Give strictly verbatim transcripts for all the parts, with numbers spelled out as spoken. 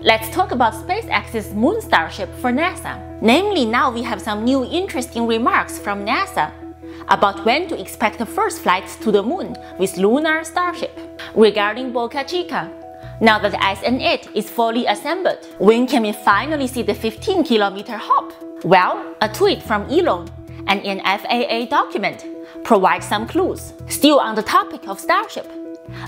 Let's talk about SpaceX's moon Starship for NASA. Namely, now we have some new interesting remarks from NASA about when to expect the first flights to the moon with lunar Starship. Regarding Boca Chica, now that the S N eight is fully assembled, when can we finally see the fifteen kilometer hop? Well, a tweet from Elon and an F A A document provide some clues. Still on the topic of Starship,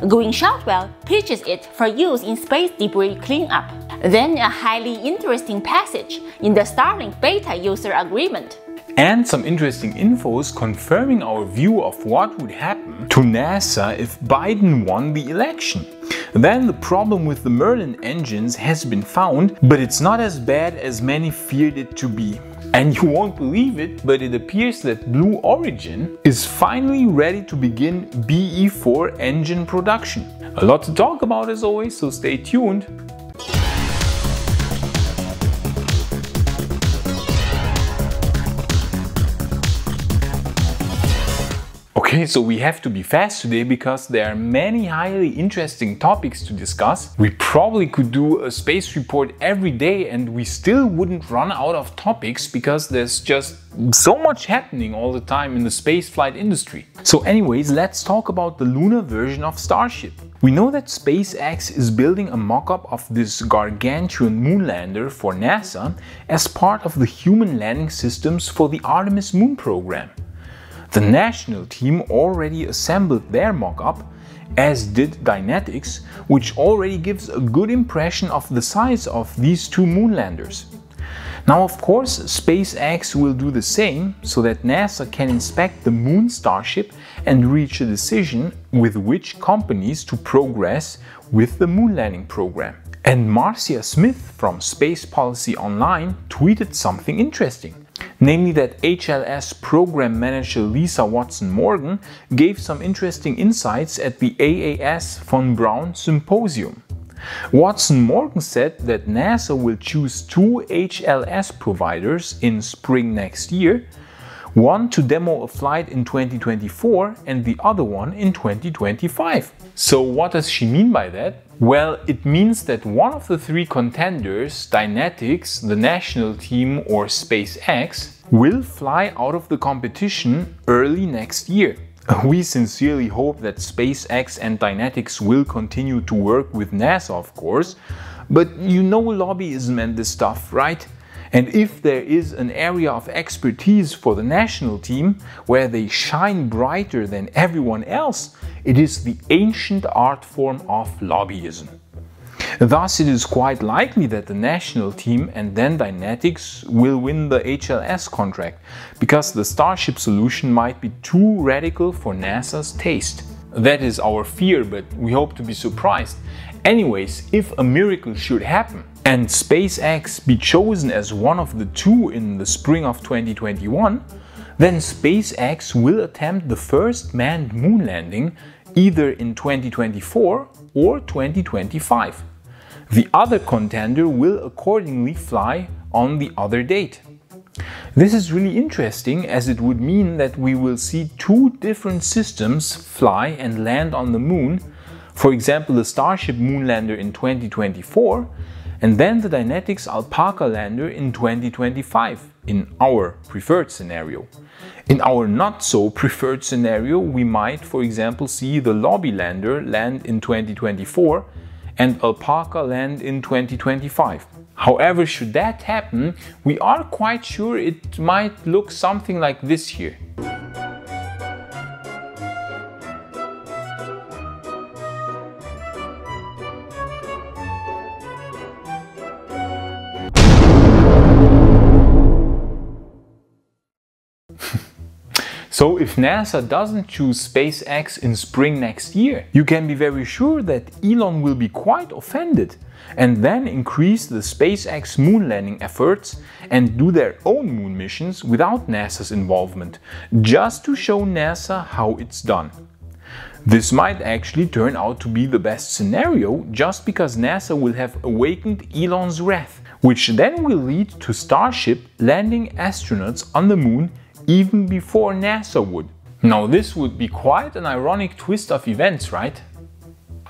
Gwynne Shotwell pitches it for use in space debris cleanup. Then a highly interesting passage in the Starlink beta user agreement. And some interesting infos confirming our view of what would happen to NASA if Biden won the election. Then the problem with the Merlin engines has been found, but it's not as bad as many feared it to be. And you won't believe it, but it appears that Blue Origin is finally ready to begin B E four engine production. A lot to talk about as always, so stay tuned. Okay, so we have to be fast today because there are many highly interesting topics to discuss. We probably could do a space report every day and we still wouldn't run out of topics because there's just so much happening all the time in the spaceflight industry. So anyways, let's talk about the lunar version of Starship. We know that SpaceX is building a mock-up of this gargantuan moonlander for NASA as part of the human landing systems for the Artemis moon program. The national team already assembled their mock-up, as did Dynetics, which already gives a good impression of the size of these two moonlanders. Now of course SpaceX will do the same so that NASA can inspect the moon Starship and reach a decision with which companies to progress with the moon landing program. And Marcia Smith from Space Policy Online tweeted something interesting. Namely that H L S program manager Lisa Watson-Morgan gave some interesting insights at the A A S von Braun Symposium. Watson-Morgan said that NASA will choose two H L S providers in spring next year, one to demo a flight in twenty twenty-four and the other one in twenty twenty-five. So what does she mean by that? Well, it means that one of the three contenders, Dynetics, the national team or SpaceX, will fly out of the competition early next year. We sincerely hope that SpaceX and Dynetics will continue to work with NASA, of course, but you know lobbyism and this stuff, right? And if there is an area of expertise for the national team where they shine brighter than everyone else, it is the ancient art form of lobbyism. Thus, it is quite likely that the national team and then Dynetics will win the H L S contract, because the Starship solution might be too radical for NASA's taste. That is our fear, but we hope to be surprised. Anyways, if a miracle should happen, and SpaceX be chosen as one of the two in the spring of twenty twenty-one, then SpaceX will attempt the first manned moon landing either in twenty twenty-four or twenty twenty-five. The other contender will accordingly fly on the other date. This is really interesting as it would mean that we will see two different systems fly and land on the moon, for example the Starship moonlander in twenty twenty-four and then the Dynetics Alpaca lander in twenty twenty-five, in our preferred scenario. In our not-so-preferred scenario, we might, for example, see the Lobby lander land in twenty twenty-four and Alpaca land in twenty twenty-five. However, should that happen, we are quite sure it might look something like this here. So if NASA doesn't choose SpaceX in spring next year, you can be very sure that Elon will be quite offended and then increase the SpaceX moon landing efforts and do their own moon missions without NASA's involvement, just to show NASA how it's done. This might actually turn out to be the best scenario just because NASA will have awakened Elon's wrath, which then will lead to Starship landing astronauts on the moon even before NASA would. Now this would be quite an ironic twist of events, right?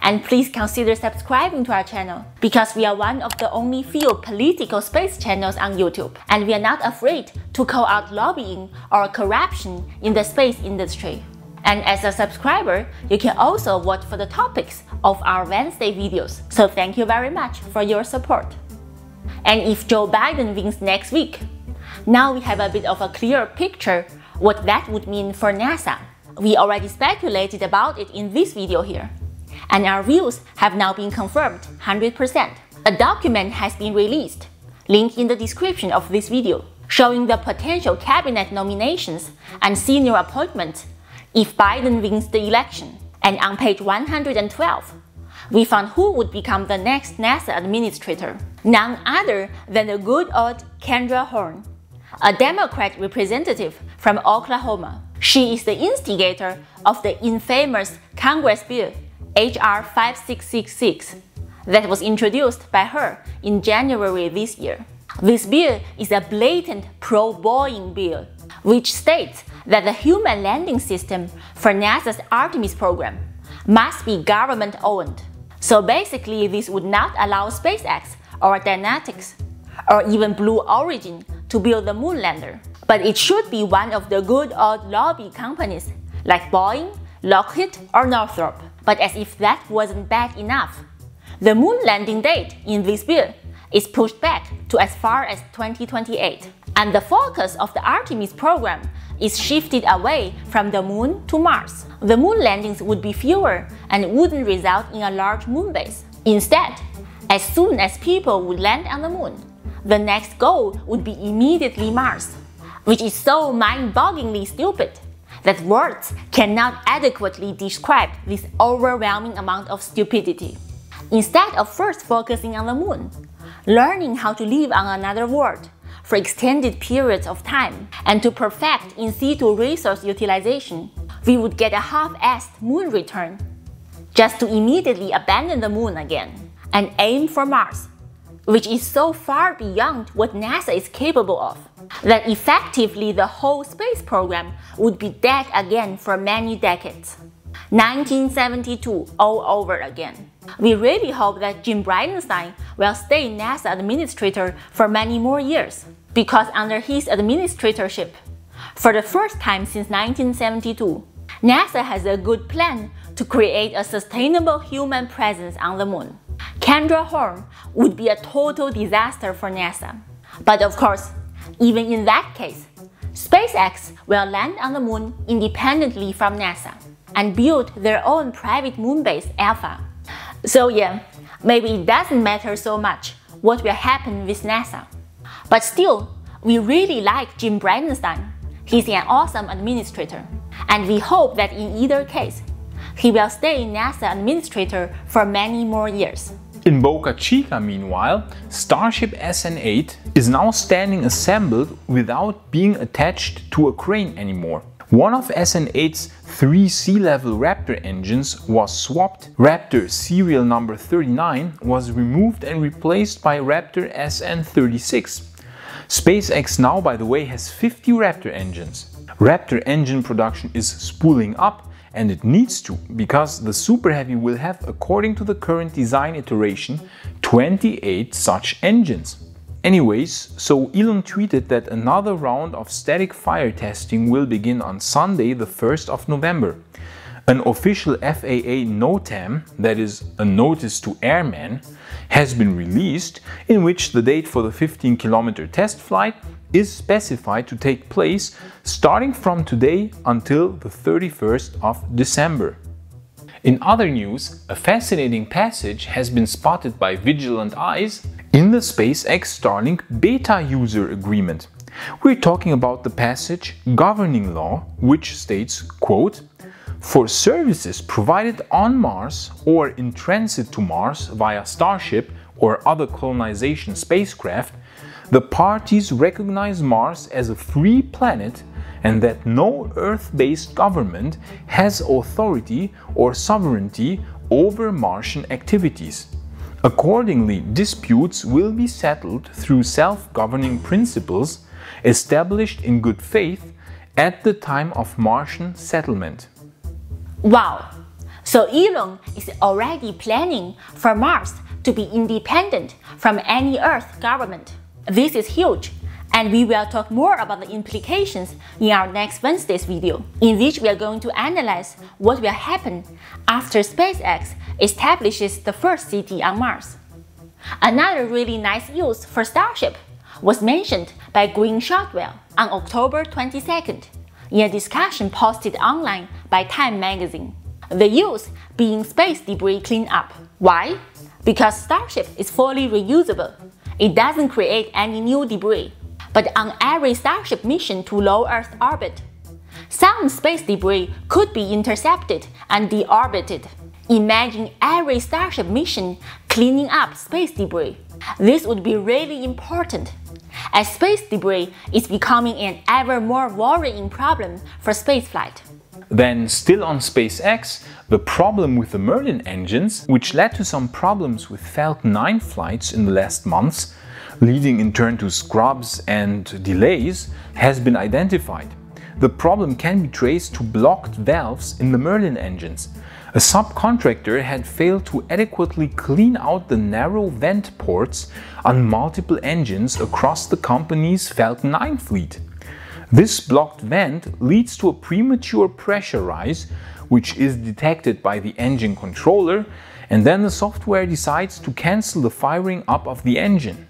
And please consider subscribing to our channel, because we are one of the only few political space channels on YouTube, and we are not afraid to call out lobbying or corruption in the space industry. And as a subscriber, you can also vote for the topics of our Wednesday videos. So thank you very much for your support. And if Joe Biden wins next week, now we have a bit of a clearer picture what that would mean for NASA. We already speculated about it in this video here, and our views have now been confirmed one hundred percent. A document has been released, link in the description of this video, showing the potential cabinet nominations and senior appointments if Biden wins the election. And on page one hundred twelve, we found who would become the next NASA administrator. None other than the good old Kendra Horn, a Democrat representative from Oklahoma. She is the instigator of the infamous Congress bill H R five six six six that was introduced by her in January this year. This bill is a blatant pro-Boeing bill, which states that the human landing system for NASA's Artemis program must be government-owned. So basically, this would not allow SpaceX or Dynetics or even Blue Origin to build the moonlander. But it should be one of the good old lobby companies like Boeing, Lockheed, or Northrop. But as if that wasn't bad enough, the moon landing date in this bill is pushed back to as far as twenty twenty-eight. And the focus of the Artemis program is shifted away from the moon to Mars. The moon landings would be fewer and wouldn't result in a large moon base. Instead, as soon as people would land on the moon, the next goal would be immediately Mars, which is so mind-bogglingly stupid that words cannot adequately describe this overwhelming amount of stupidity. Instead of first focusing on the moon, learning how to live on another world for extended periods of time and to perfect in situ resource utilization, we would get a half-assed moon return just to immediately abandon the moon again and aim for Mars, which is so far beyond what NASA is capable of that effectively the whole space program would be dead again for many decades. nineteen seventy-two all over again. We really hope that Jim Bridenstine will stay NASA administrator for many more years, because under his administratorship, for the first time since nineteen seventy-two, NASA has a good plan to create a sustainable human presence on the moon. Kendra Horn would be a total disaster for NASA. But of course, even in that case, SpaceX will land on the moon independently from NASA and build their own private moon base Alpha. So yeah, maybe it doesn't matter so much what will happen with NASA. But still, we really like Jim Bridenstine. He's an awesome administrator. And we hope that in either case, he will stay NASA administrator for many more years. In Boca Chica, meanwhile, Starship S N eight is now standing assembled without being attached to a crane anymore. One of S N eight's three sea-level Raptor engines was swapped. Raptor serial number thirty-nine was removed and replaced by Raptor S N thirty-six. SpaceX now, by the way, has fifty Raptor engines. Raptor engine production is spooling up, and it needs to, because the Super Heavy will have, according to the current design iteration, twenty-eight such engines. Anyways, so Elon tweeted that another round of static fire testing will begin on Sunday, the first of November. An official F A A NOTAM, that is, a notice to airmen, has been released, in which the date for the fifteen kilometer test flight is specified to take place starting from today until the thirty-first of December. In other news, a fascinating passage has been spotted by vigilant eyes in the SpaceX Starlink beta user agreement. We're talking about the passage Governing Law, which states, quote, "For services provided on Mars or in transit to Mars via Starship or other colonization spacecraft, the parties recognize Mars as a free planet and that no Earth-based government has authority or sovereignty over Martian activities. Accordingly, disputes will be settled through self-governing principles established in good faith at the time of Martian settlement." Wow, So Elon is already planning for Mars to be independent from any Earth government. This is huge, and we will talk more about the implications in our next Wednesday's video, in which we are going to analyze what will happen after SpaceX establishes the first city on Mars. Another really nice use for Starship was mentioned by Gwynne Shotwell on October twenty-second in a discussion posted online by Time magazine. The use being space debris cleanup. Why? Because Starship is fully reusable. It doesn't create any new debris. But on every Starship mission to low Earth orbit, some space debris could be intercepted and deorbited. Imagine every Starship mission cleaning up space debris. This would be really important, as space debris is becoming an ever more worrying problem for spaceflight. Then, still on SpaceX, the problem with the Merlin engines, which led to some problems with Falcon nine flights in the last months, leading in turn to scrubs and delays, has been identified. The problem can be traced to blocked valves in the Merlin engines. A subcontractor had failed to adequately clean out the narrow vent ports on multiple engines across the company's Falcon nine fleet. This blocked vent leads to a premature pressure rise, which is detected by the engine controller, and then the software decides to cancel the firing up of the engine.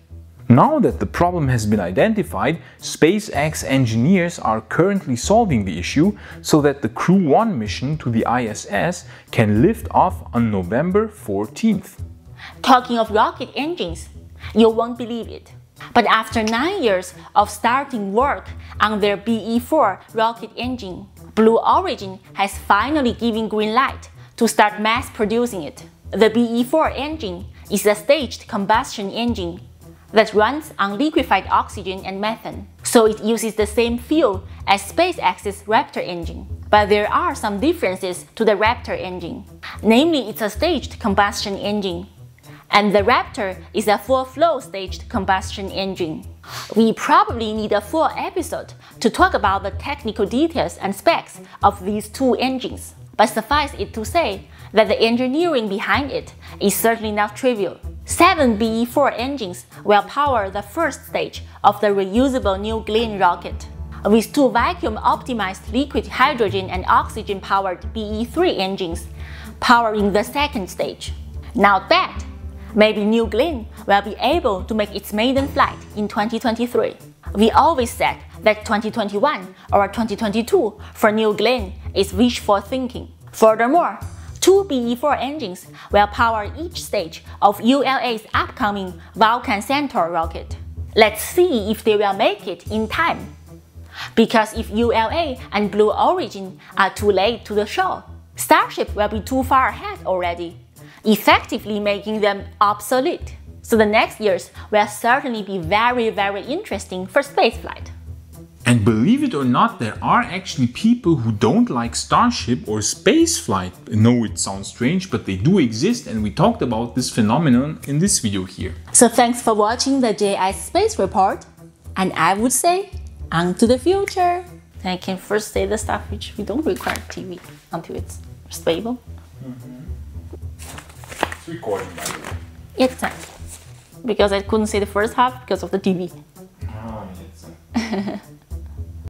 Now that the problem has been identified, SpaceX engineers are currently solving the issue so that the Crew one mission to the I S S can lift off on November fourteenth. Talking of rocket engines, you won't believe it, but after nine years of starting work on their B E four rocket engine, Blue Origin has finally given green light to start mass producing it. The B E four engine is a staged combustion engine that runs on liquefied oxygen and methane, so it uses the same fuel as SpaceX's Raptor engine. But there are some differences to the Raptor engine. Namely, it's a staged combustion engine, and the Raptor is a full-flow staged combustion engine. We probably need a full episode to talk about the technical details and specs of these two engines, but suffice it to say that the engineering behind it is certainly not trivial. Seven B E four engines will power the first stage of the reusable New Glenn rocket, with two vacuum-optimized liquid hydrogen and oxygen-powered B E three engines powering the second stage. Now that, maybe New Glenn will be able to make its maiden flight in twenty twenty-three. We always said that twenty twenty-one or twenty twenty-two for New Glenn is wishful thinking. Furthermore, two B E four engines will power each stage of U L A's upcoming Vulcan Centaur rocket. Let's see if they will make it in time. Because if U L A and Blue Origin are too late to the show, Starship will be too far ahead already, effectively making them obsolete. So the next years will certainly be very, very interesting for spaceflight. And believe it or not, there are actually people who don't like Starship or spaceflight. I know it sounds strange, but they do exist, and we talked about this phenomenon in this video here. So thanks for watching the J I Space Report, and I would say, on to the future. I can first say the stuff which we don't require T V until it's stable. Mm-hmm. It's recording, by the way. It's time. Because I couldn't say the first half because of the T V. Oh, it's time.